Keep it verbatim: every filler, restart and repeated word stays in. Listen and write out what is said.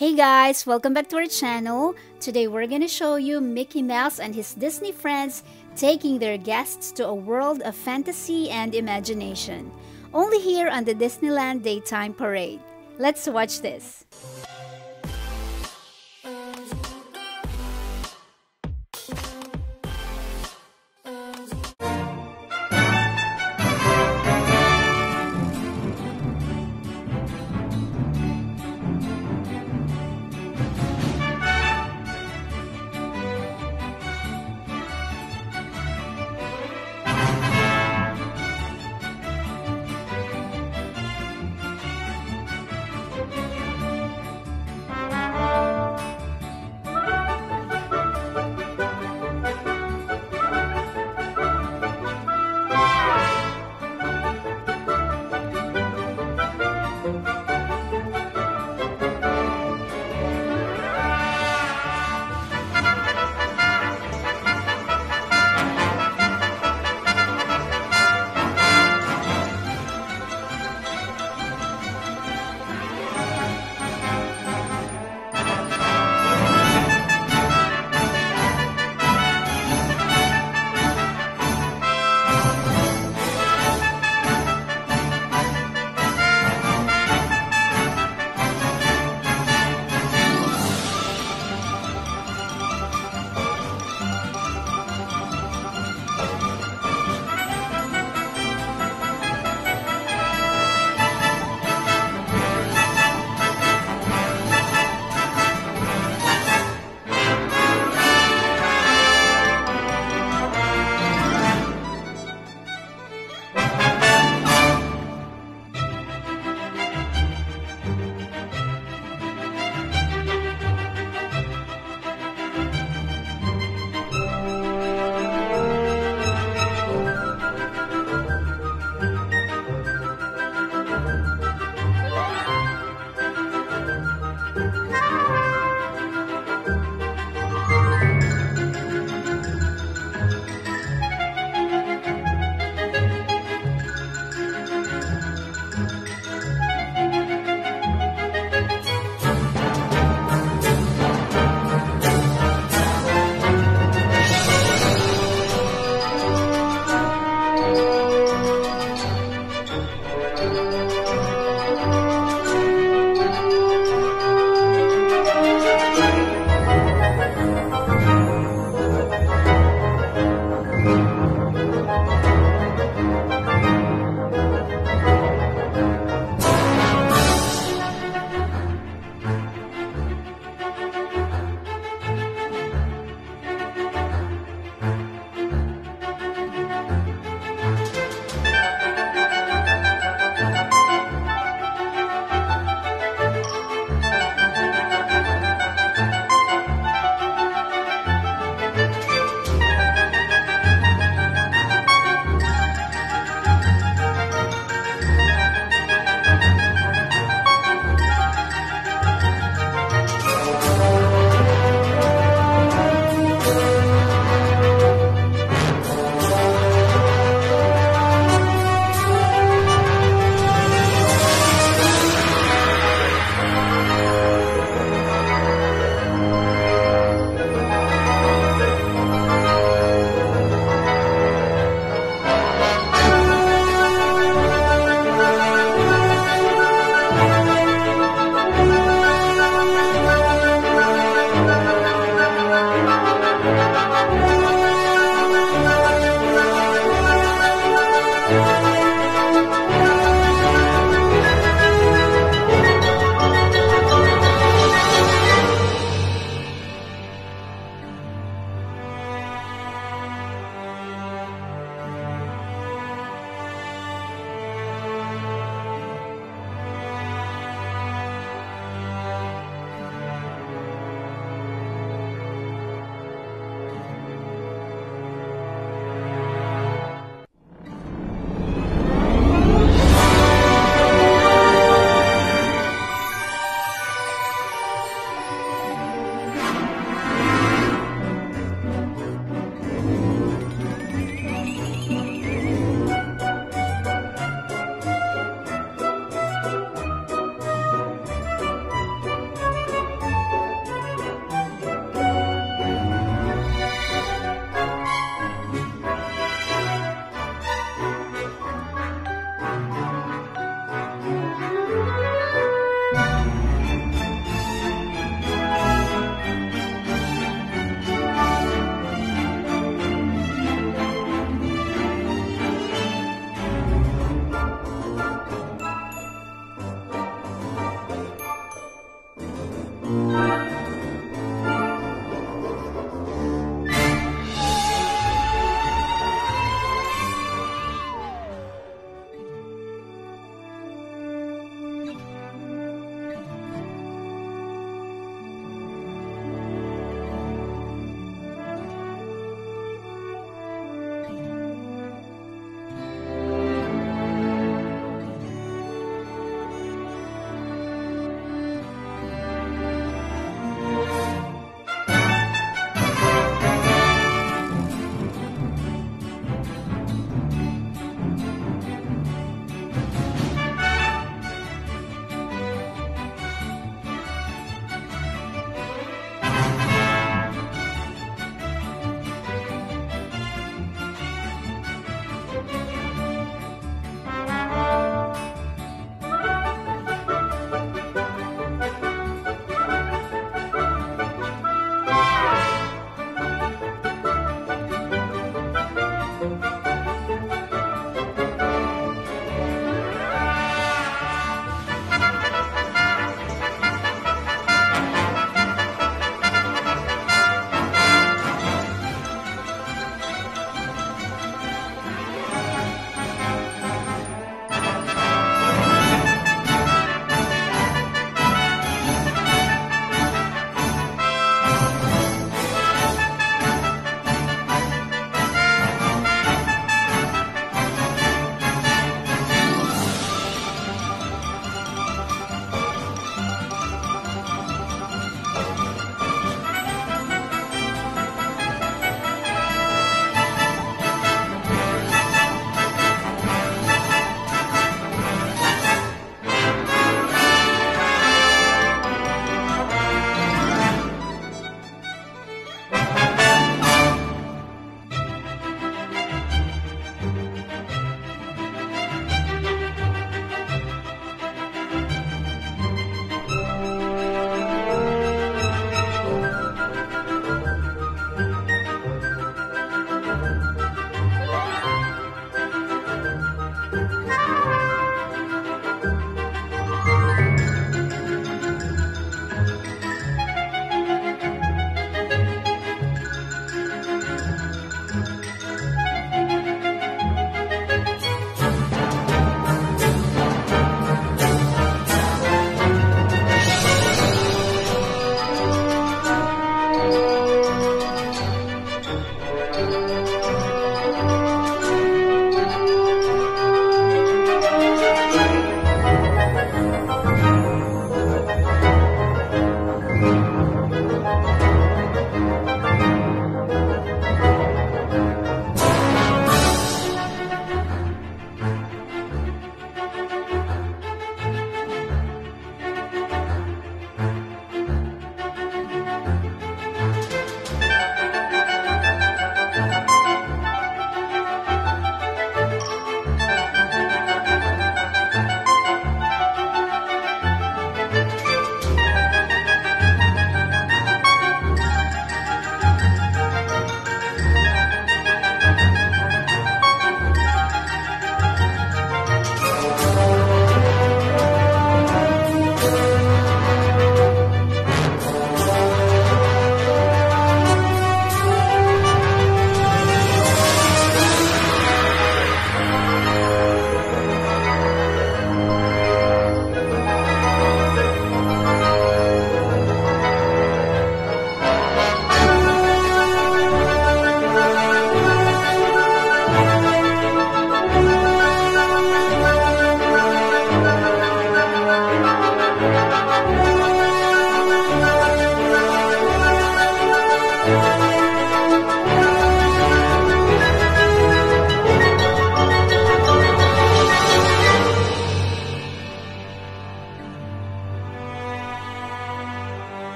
Hey guys, welcome back to our channel. Today we're gonna show you Mickey Mouse and his Disney friends taking their guests to a world of fantasy and imagination. Only here on the Disneyland Daytime Parade. Let's watch this. Mm-hmm.